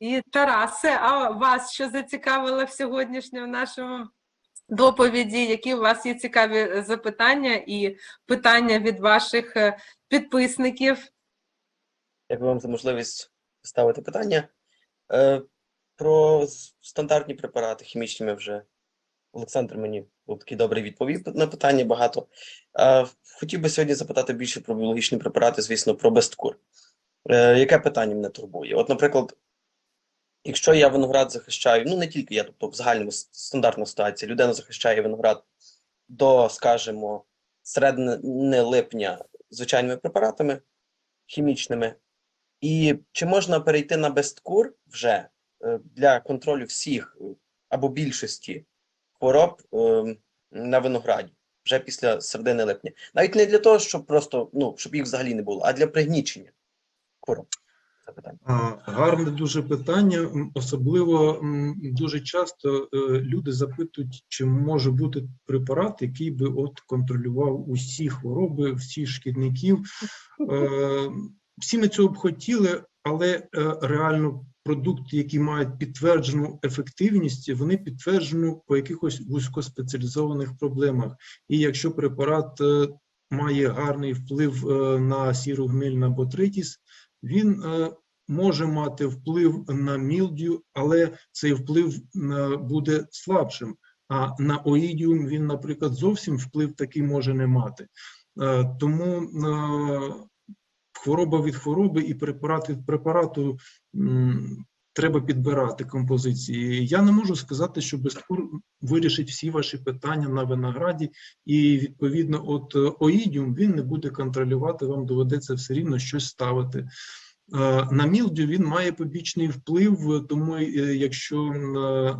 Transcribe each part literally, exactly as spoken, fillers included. І Тарасе, а вас що зацікавило в сьогоднішньому нашому доповіді? Які у вас є цікаві запитання і питання від ваших підписників? Дякую вам за можливість ставити питання. Про стандартні препарати хімічні ми вже Олександр мені був такий добрий відповів на питання багато. Хотів би сьогодні запитати більше про біологічні препарати, звісно, про Бесткур. Яке питання мене турбує? От, наприклад, якщо я виноград захищаю, ну не тільки я, тобто в загальному стандартна ситуація, людина захищає виноград до, скажімо, середини липня звичайними препаратами хімічними. І чи можна перейти на Бесткур вже для контролю всіх або більшості хвороб на винограді вже після середини липня? Навіть не для того, щоб просто, ну, щоб їх взагалі не було, а для пригнічення хвороб. Гарне дуже питання. Особливо дуже часто люди запитують, чи може бути препарат, який би от контролював усі хвороби, всі шкідників. Всі ми цього б хотіли, але реально продукти, які мають підтверджену ефективність, вони підтверджені по якихось вузькоспеціалізованих проблемах. І якщо препарат має гарний вплив на сіру гниль, на ботритіс, він може мати вплив на мілдію, але цей вплив буде слабшим. А на оїдіум він, наприклад, зовсім вплив такий може не мати. Тому хвороба від хвороби і препарат від препарату треба підбирати композиції. Я не можу сказати, що Бесткур вирішить всі ваші питання на винограді, і, відповідно, от оїдіум він не буде контролювати, вам доведеться все рівно щось ставити. На мілдію він має побічний вплив, тому якщо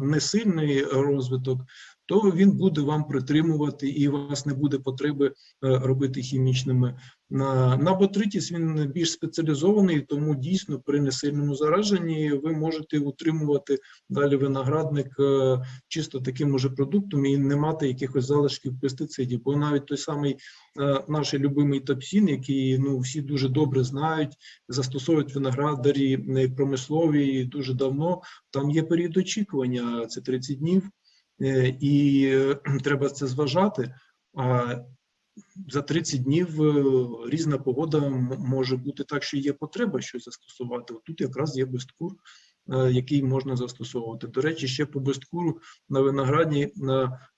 не сильний розвиток, то він буде вам притримувати і у вас не буде потреби робити хімічними. На, на ботритіс він більш спеціалізований, тому дійсно при несильному зараженні ви можете утримувати далі виноградник чисто таким уже продуктом і не мати якихось залишків пестицидів. Бо навіть той самий наш любимий топсін, який, ну, всі дуже добре знають, застосовують виноградарі промислові дуже давно, там є період очікування, це тридцять днів. І треба це зважати, а за тридцять днів різна погода може бути так, що є потреба щось застосувати. Тут якраз є Бесткур, який можна застосовувати. До речі, ще по Бесткуру на винограді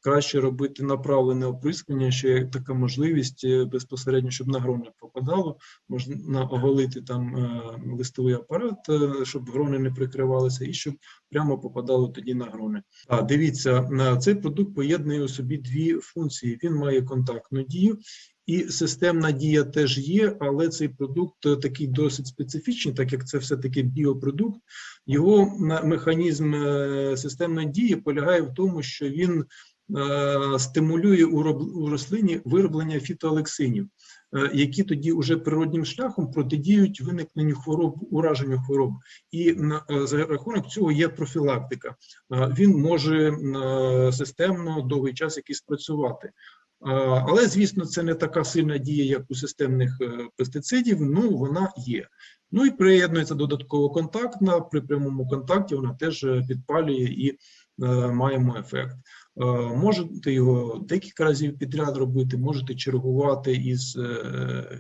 краще робити направлене оприскування, ще така можливість безпосередньо, щоб на грони попадало, можна оголити там листовий апарат, щоб грони не прикривалися, і щоб прямо попадало тоді на грони. А дивіться, цей продукт поєднує у собі дві функції. Він має контактну дію. І системна дія теж є, але цей продукт такий досить специфічний, так як це все-таки біопродукт. Його механізм системної дії полягає в тому, що він стимулює у рослині вироблення фітоалексинів, які тоді вже природним шляхом протидіють виникненню хвороб, ураженню хвороб. І за рахунок цього є профілактика. Він може системно довгий час якийсь працювати. Але, звісно, це не така сильна дія, як у системних пестицидів, ну вона є. Ну і приєднується додатково контактна, при прямому контакті вона теж підпалює і маємо ефект. Можете його декілька разів підряд робити, можете чергувати із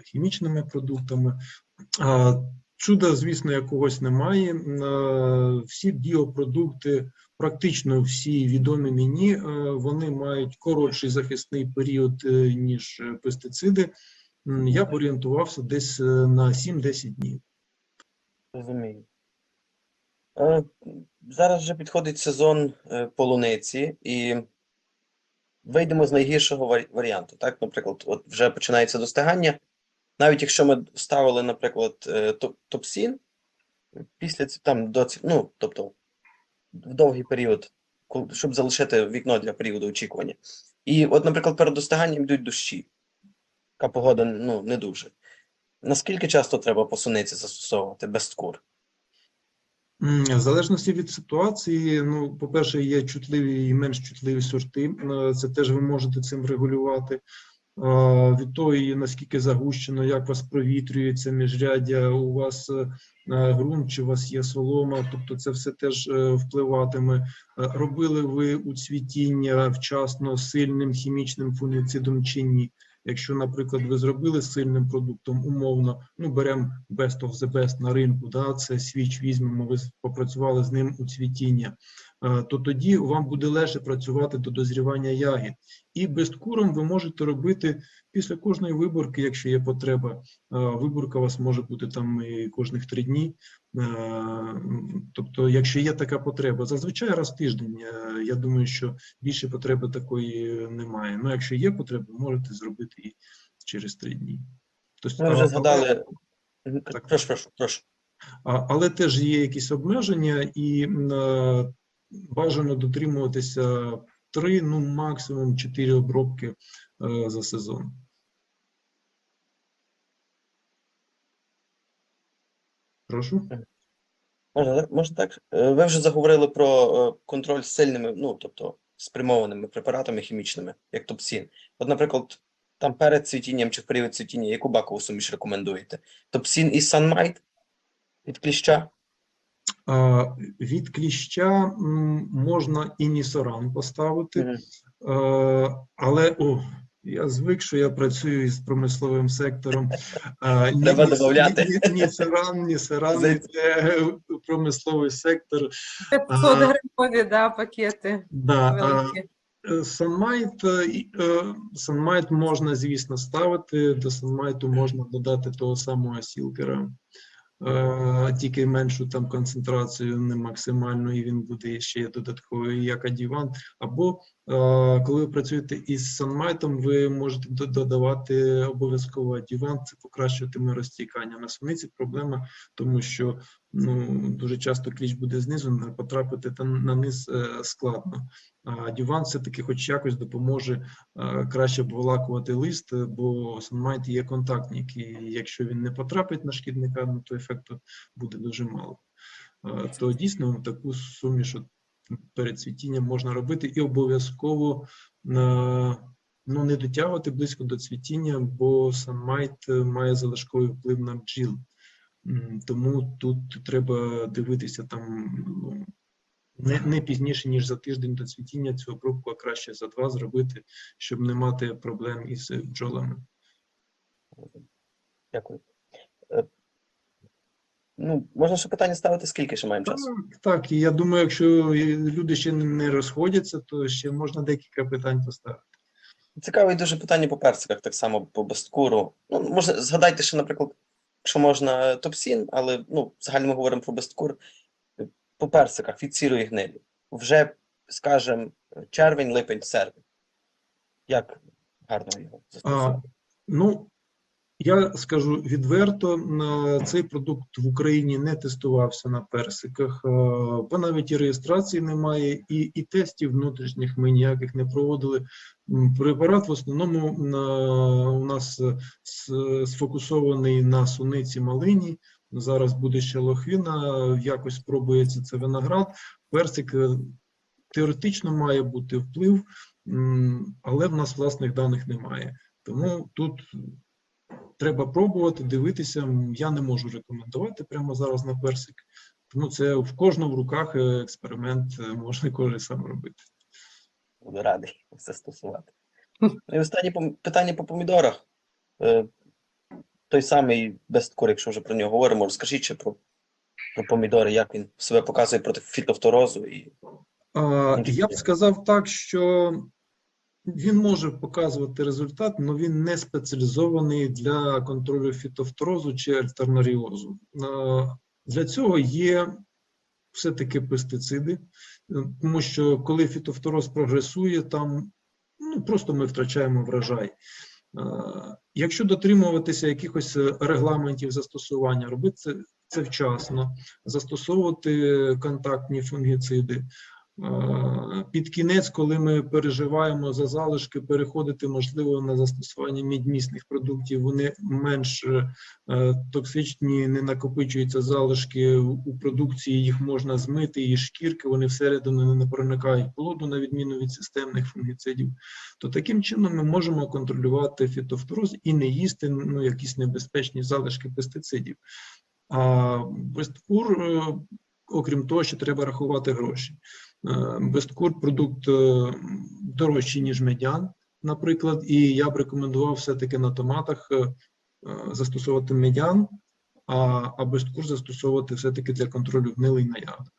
хімічними продуктами. Чуда, звісно, якогось немає. Всі біопродукти, практично всі відомі мені, вони мають коротший захисний період, ніж пестициди. Я б орієнтувався десь на сім-десять днів. Розумію. Зараз вже підходить сезон полуниці і вийдемо з найгіршого варіанту. Так, наприклад, от вже починається достигання. Навіть якщо ми ставили, наприклад, топсін, після там до ну, тобто в довгий період, щоб залишити вікно для періоду очікування. І от, наприклад, перед достиганням йдуть дощі, яка погода, ну, не дуже. Наскільки часто треба посуниці застосовувати Бесткур? В залежності від ситуації, ну, по-перше, є чутливі і менш чутливі сорти, це теж ви можете цим регулювати. від того, наскільки загущено, як вас провітрюється міжряддя, у вас ґрунт, чи у вас є солома, тобто це все теж впливатиме. Робили ви у цвітіння вчасно сильним хімічним фунгіцидом чи ні? Якщо, наприклад, ви зробили сильним продуктом, умовно, ну, беремо best of the best на ринку, да, це Switch візьмемо, ви попрацювали з ним у цвітіння, то тоді вам буде легше працювати до дозрівання ягід. І бесткуром ви можете робити після кожної виборки, якщо є потреба. Виборка у вас може бути там і кожних три дні. Тобто, якщо є така потреба, зазвичай раз в тиждень, я думаю, що більше потреби такої немає. Ну, якщо є потреба, можете зробити і через три дні. Тобто, ми вже згадали. Так, прошу, прошу, прошу. Але теж є якісь обмеження і бажано дотримуватися три, ну максимум чотири обробки за сезон. Прошу. Можна, можна так? Ви вже заговорили про контроль з сильними, ну, тобто спрямованими препаратами хімічними, як топсін. От, наприклад, там перед цвітінням чи в період цвітіння, яку бакову суміш рекомендуєте? Топсін і санмайт від кліща? А, від кліща можна і нісоран поставити, а, але... О, я звик, що я працюю із промисловим сектором. Треба додати. Нісоран, нісоран, це промисловий сектор. Це п'ятсот грамові, да, пакети. Да. Санмайт, санмайт можна, звісно, ставити. До санмайту можна додати того самого сілкера. Тільки меншу там концентрацію, не максимальну, і він буде ще додатковий, як Дюван. Або коли ви працюєте із санмайтом, ви можете додавати обов'язково Дюван, це покращуватиме розтікання. На суниці проблема, тому що ну, дуже часто кліщ буде знизу, потрапити там на низ складно. А Дюван все-таки хоч якось допоможе краще обволакувати лист, бо санмайт є контактний, і якщо він не потрапить на шкідника, ну, то ефекту буде дуже мало. То дійсно таку суміш перед цвітінням можна робити і обов'язково ну, не дотягувати близько до цвітіння, бо санмайт має залишковий вплив на бджіл. Тому тут треба дивитися там ну, не, не пізніше, ніж за тиждень до цвітіння цю обробку, а краще за два зробити, щоб не мати проблем із бджолами. Дякую. Ну, можна ще питання ставити, скільки ще маємо часу? Так, так, і я думаю, якщо люди ще не розходяться, то ще можна декілька питань поставити. Цікаве дуже питання по персиках, так само по бесткуру. Ну, можна, згадайте ще, наприклад, якщо можна, топсін, але ну, взагалі ми говоримо про бесткур. По персиках від сірої гнилі. Вже, скажімо, червень, липень, серпень. Як гарно його застосувати? Ну, я скажу відверто, цей продукт в Україні не тестувався на персиках, бо навіть і реєстрації немає, і, і тестів внутрішніх ми ніяких не проводили. Препарат в основному у нас сфокусований на суниці малині, зараз буде ще лохвіна, якось спробується це виноград. Персик теоретично має бути вплив, але в нас власних даних немає. Тому тут... Треба пробувати, дивитися, я не можу рекомендувати прямо зараз на персик. Тому це в кожному в руках експеримент, можна кожен сам робити. Буду радий застосувати. І останнє питання по помідорах. Той самий бесткур, якщо вже про нього говоримо, розкажіть ще про, про помідори, як він себе показує проти фітофторозу. І... А, я б сказав так, що... Він може показувати результат, але він не спеціалізований для контролю фітофторозу чи альтернаріозу. Для цього є все-таки пестициди, тому що коли фітофтороз прогресує, там ну, просто ми втрачаємо врожай. Якщо дотримуватися якихось регламентів застосування, робити це вчасно, застосовувати контактні фунгіциди, під кінець, коли ми переживаємо за залишки, переходити, можливо, на застосування мідмісних продуктів, вони менш токсичні, не накопичуються залишки у продукції, їх можна змити, і шкірки, вони всередину не проникають плоду, на відміну від системних фунгіцидів. То таким чином ми можемо контролювати фітофтороз і не їсти, ну, якісь небезпечні залишки пестицидів. А Бесткур, окрім того, що треба рахувати гроші. Бесткур – продукт дорожчий, ніж медян, наприклад, і я б рекомендував все-таки на томатах застосовувати медян, а бесткур застосовувати все-таки для контролю гнилий на ягодах.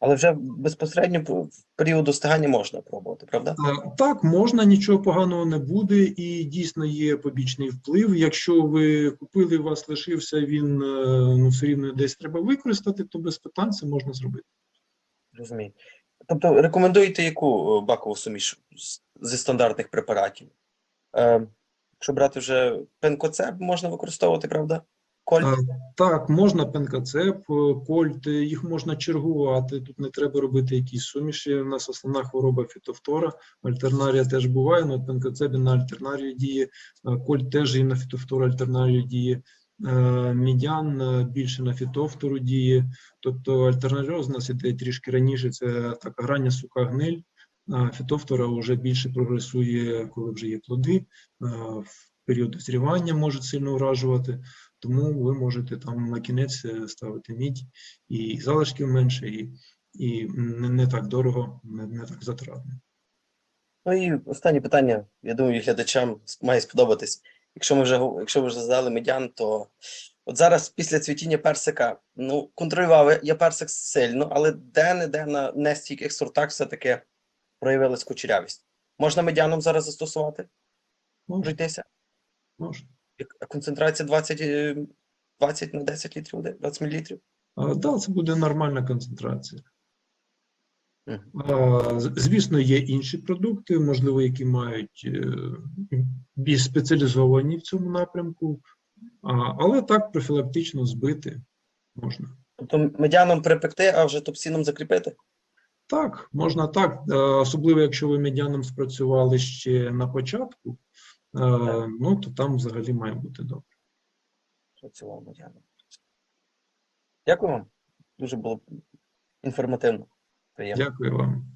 Але вже безпосередньо в період достигання можна пробувати, правда? Так, можна, нічого поганого не буде, і дійсно є побічний вплив. Якщо ви купили, у вас лишився, він, ну, все рівно десь треба використати, то без питань це можна зробити. Розумію. Тобто рекомендуєте яку бакову суміш зі стандартних препаратів? Е, якщо брати вже пенкоцеб, можна використовувати, правда? Кольт? Так, можна пенкоцеб, кольт, їх можна чергувати, тут не треба робити якісь суміші, у нас основна хвороба фітофтора, альтернарія теж буває, але пенкоцеб і на альтернарію діє, кольт теж і на фітофтору альтернарію діє, медян більше на фітофтору діє, тобто альтернаріоз у нас іде трішки раніше, це така рання суха гниль, фітофтора вже більше прогресує, коли вже є плоди, в період дозрівання може сильно вражувати. Тому ви можете там на кінець ставити мідь, і залишків менше, і, і не, не так дорого, не, не так затратно. Ну і останнє питання, я думаю, глядачам має сподобатись. Якщо ми вже, якщо ви вже задали медян, то от зараз після цвітіння персика, ну, контролював я персик сильно, але де-не-де на нестійких сортах все-таки проявилась кучерявість. Можна медяном зараз застосувати? Можна. Можна. Концентрація двадцять, двадцять на десять літрів, двадцять мілілітрів? Так, да, це буде нормальна концентрація. Mm. Звісно, є інші продукти, можливо, які мають більш спеціалізовані в цьому напрямку, але так профілактично збити можна. Тобто медяном припекти, а вже топсіном закріпити? Так, можна так, особливо якщо ви медяном спрацювали ще на початку. Uh, ну, то там взагалі має бути добре. Дякую вам. Дуже було інформативно. Приємно. Дякую вам.